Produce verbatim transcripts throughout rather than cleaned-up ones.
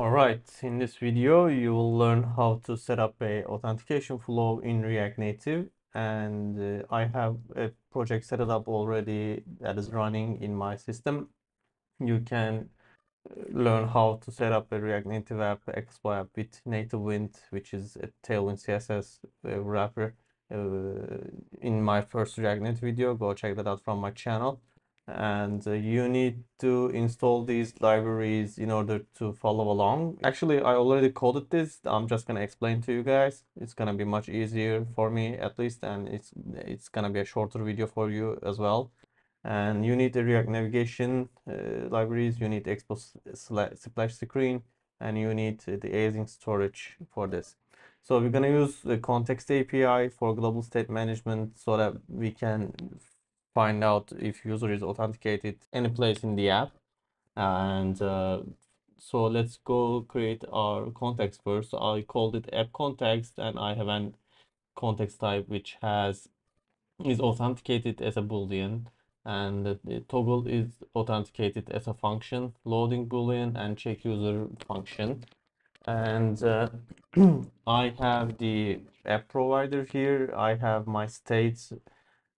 All right, in this video, you will learn how to set up a authentication flow in React Native. And uh, I have a project set up already that is running in my system. You can learn how to set up a React Native app, Expo app with NativeWind, which is a Tailwind C S S uh, wrapper. Uh, in my first React Native video, go check that out from my channel. And uh, you need to install these libraries in order to follow along. Actually, I already coded this. I'm just going to explain to you guys. It's going to be much easier for me, at least, and it's it's going to be a shorter video for you as well. And you need the React Navigation uh, libraries, you need Expo Splash Screen, and you need the Async Storage for this. So we're going to use the Context A P I for global state management so that we can find out if user is authenticated any place in the app. And uh, so let's go create our context first. I called it app context, and I have a context type which has is authenticated as a boolean, and the toggle is authenticated as a function, loading boolean, and check user function. And uh, I have the app provider here. I have my states.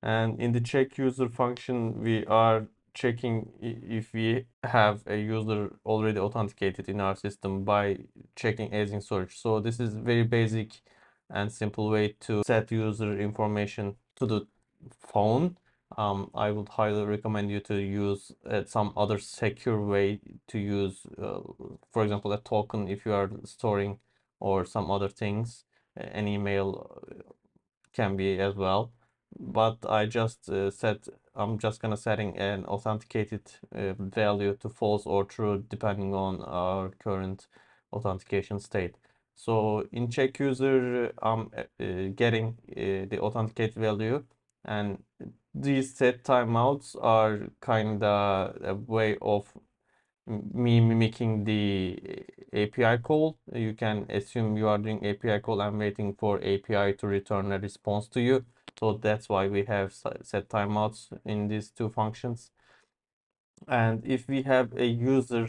And in the check user function, we are checking if we have a user already authenticated in our system by checking async storage. So this is very basic and simple way to set user information to the phone. Um, I would highly recommend you to use uh, some other secure way to use, uh, for example, a token if you are storing, or some other things. An email can be as well. But I just uh, set, I'm just gonna setting an authenticated uh, value to false or true depending on our current authentication state. So in check user, I'm uh, getting uh, the authenticate value, and these set timeouts are kind of a way of me mimicking the A P I call. You can assume you are doing A P I call and waiting for A P I to return a response to you. So that's why we have set timeouts in these two functions. And if we have a user,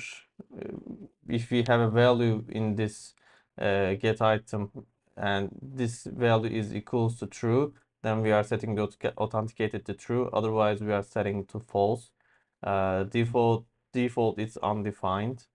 if we have a value in this uh, get item, and this value is equals to true, then we are setting the authenticated to true. Otherwise, we are setting to false. Uh, default default is undefined.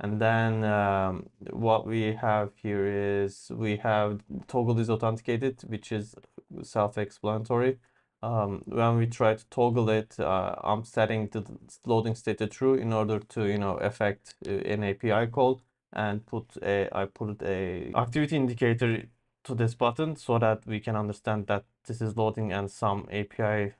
And then um, what we have here is we have toggle is authenticated, which is self-explanatory. Um, when we try to toggle it, uh, I'm setting the loading state to true in order to, you know, affect an A P I call, and put a I put a activity indicator to this button so that we can understand that this is loading and some A P I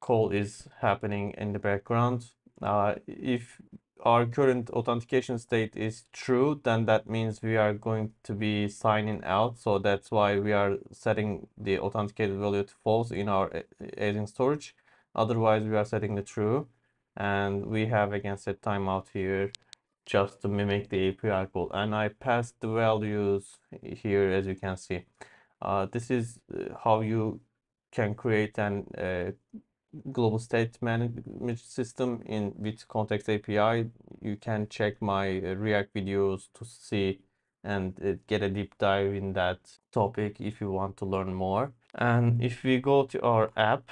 call is happening in the background. Uh, if our current authentication state is true, then that means we are going to be signing out. So that's why we are setting the authenticated value to false in our async storage. Otherwise, we are setting the true, and we have again set timeout here just to mimic the A P I call. And I passed the values here, as you can see. Uh, this is how you can create an uh, global state management system in with Context A P I. You can check my React videos to see and get a deep dive in that topic if you want to learn more. And if we go to our app,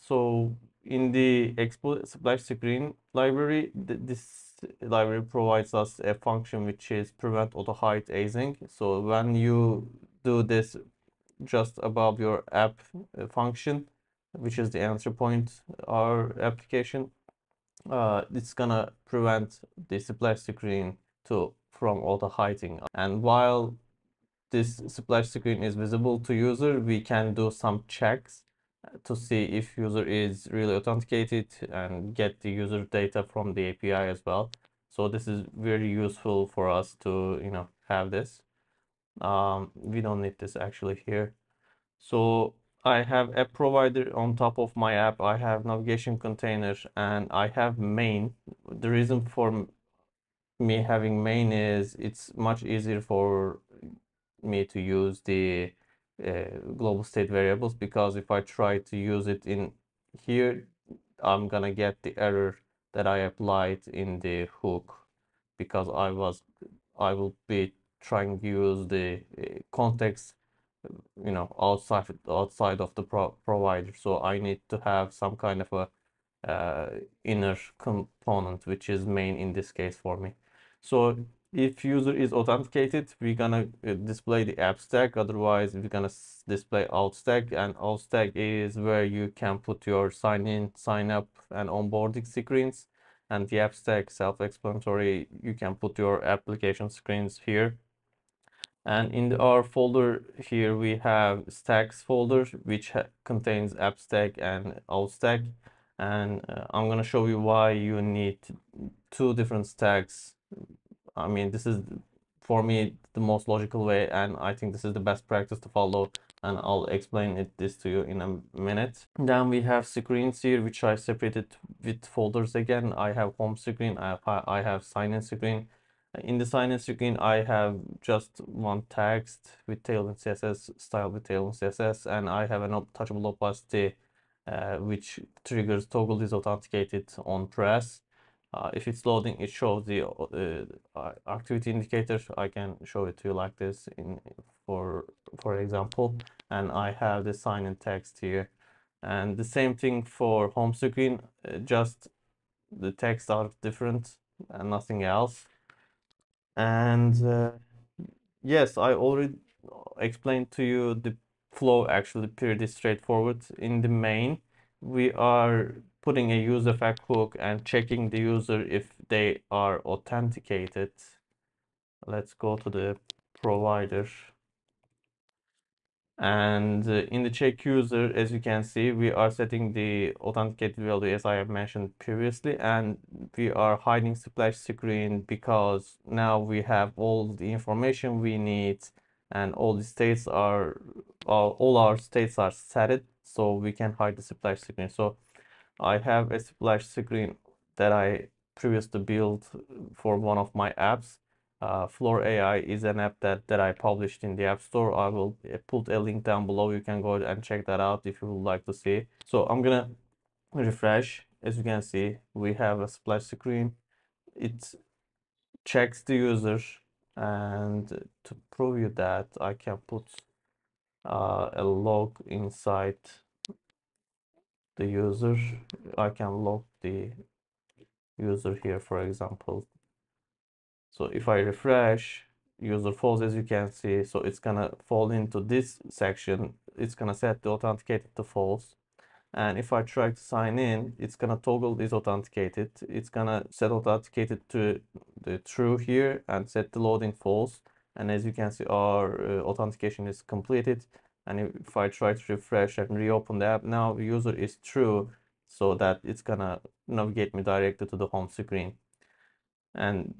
so in the Expo Splash Screen library, th this library provides us a function which is prevent auto hide async. So when you do this just above your app function, which is the entry point, our application, uh, it's gonna prevent the splash screen to from auto hiding. And while this splash screen is visible to user, we can do some checks to see if user is really authenticated and get the user data from the A P I as well. So this is very useful for us to, you know, have this. Um, we don't need this actually here. So I have app provider on top of my app. I have navigation container, and I have main. The reason for me having main is it's much easier for me to use the uh, global state variables, because if I try to use it in here, I'm gonna get the error that I applied in the hook, because I was I will be trying to use the context, you know, outside outside of the pro provider. So I need to have some kind of a uh, inner component, which is main in this case for me. So if user is authenticated, we're gonna display the app stack. Otherwise, we're gonna display out stack, and out stack is where you can put your sign in, sign up, and onboarding screens. And the app stack, self-explanatory, you can put your application screens here. And in our folder here, we have stacks folder, which contains app stack and out stack. And uh, I'm gonna show you why you need two different stacks. I mean, this is for me the most logical way, and I think this is the best practice to follow, and I'll explain it this to you in a minute. Then we have screens here, which I separated with folders again. I have home screen, I have, I have sign-in screen. In the sign-in screen, I have just one text with Tailwind C S S, style with Tailwind C S S, and I have an touchable opacity, uh, which triggers toggle is authenticated on press. Uh, if it's loading, it shows the uh, activity indicator. I can show it to you like this in for for example. And I have the sign in text here, and the same thing for home screen, uh, just the text are different and nothing else. And uh, yes, I already explained to you the flow. Actually pretty straightforward. In the main, we are putting a user fact hook and checking the user if they are authenticated. Let's go to the provider. And in the check user, as you can see, we are setting the authenticated value as I have mentioned previously, and we are hiding splash screen because now we have all the information we need, and all the states are, all our states are set, so we can hide the splash screen. So I have a splash screen that I previously built for one of my apps. Uh, FlorAI is an app that, that I published in the App Store. I will put a link down below. You can go and check that out if you would like to see. So I'm gonna refresh. As you can see, we have a splash screen. It checks the user, and to prove that, I can put uh, a log inside the user. I can log the user here, for example. So if I refresh, user falls, as you can see. So it's gonna fall into this section. It's gonna set the authenticated to false. And if I try to sign in, it's gonna toggle this authenticated. It's gonna set authenticated to the true here and set the loading false. And as you can see, our uh, authentication is completed. And if I try to refresh and reopen the app, now user is true, so that it's gonna navigate me directly to the home screen. And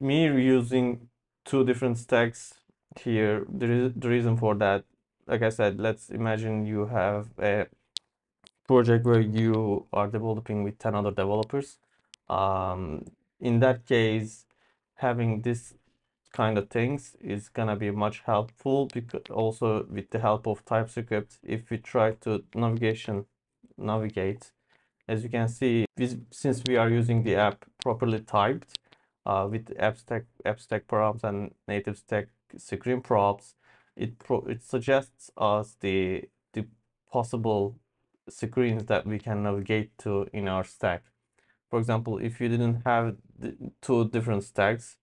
me using two different stacks here, there is the reason for that. Like I said, let's imagine you have a project where you are developing with ten other developers. Um, in that case, having this kind of things is gonna be much helpful, because also with the help of TypeScript, if we try to navigation navigate, as you can see, we, since we are using the app properly typed uh, with app stack app stack props and native stack screen props, it pro it suggests us the the possible screens that we can navigate to in our stack. For example, if you didn't have the two different stacks,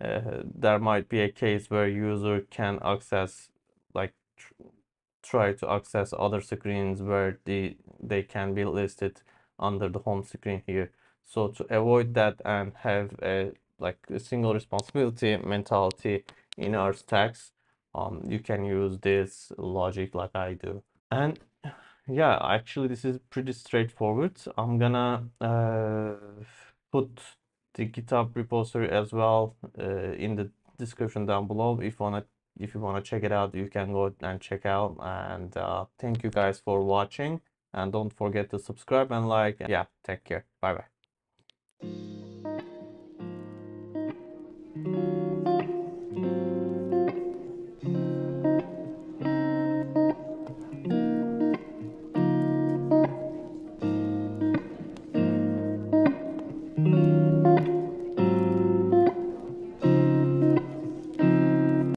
Uh, there might be a case where user can access, like tr try to access other screens where the they can be listed under the home screen here. So to avoid that and have a like a single responsibility mentality in our stacks, um you can use this logic like I do. And yeah, actually this is pretty straightforward. I'm gonna uh, put the GitHub repository as well uh, in the description down below. If wanna, if you wanna check it out, you can go and check out. And uh, thank you guys for watching. And don't forget to subscribe and like. Yeah, take care. Bye bye.